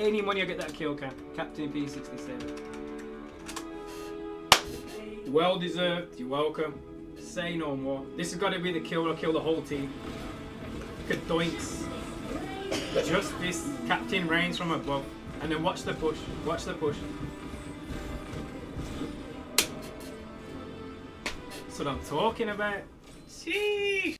any money I get that kill, CaptainP67. Well deserved, you're welcome. Say no more. This has got to be the kill, I'll kill the whole team. Kadoinks. Just this captain reigns from above. And then watch the push, watch the push. That's what I'm talking about. See.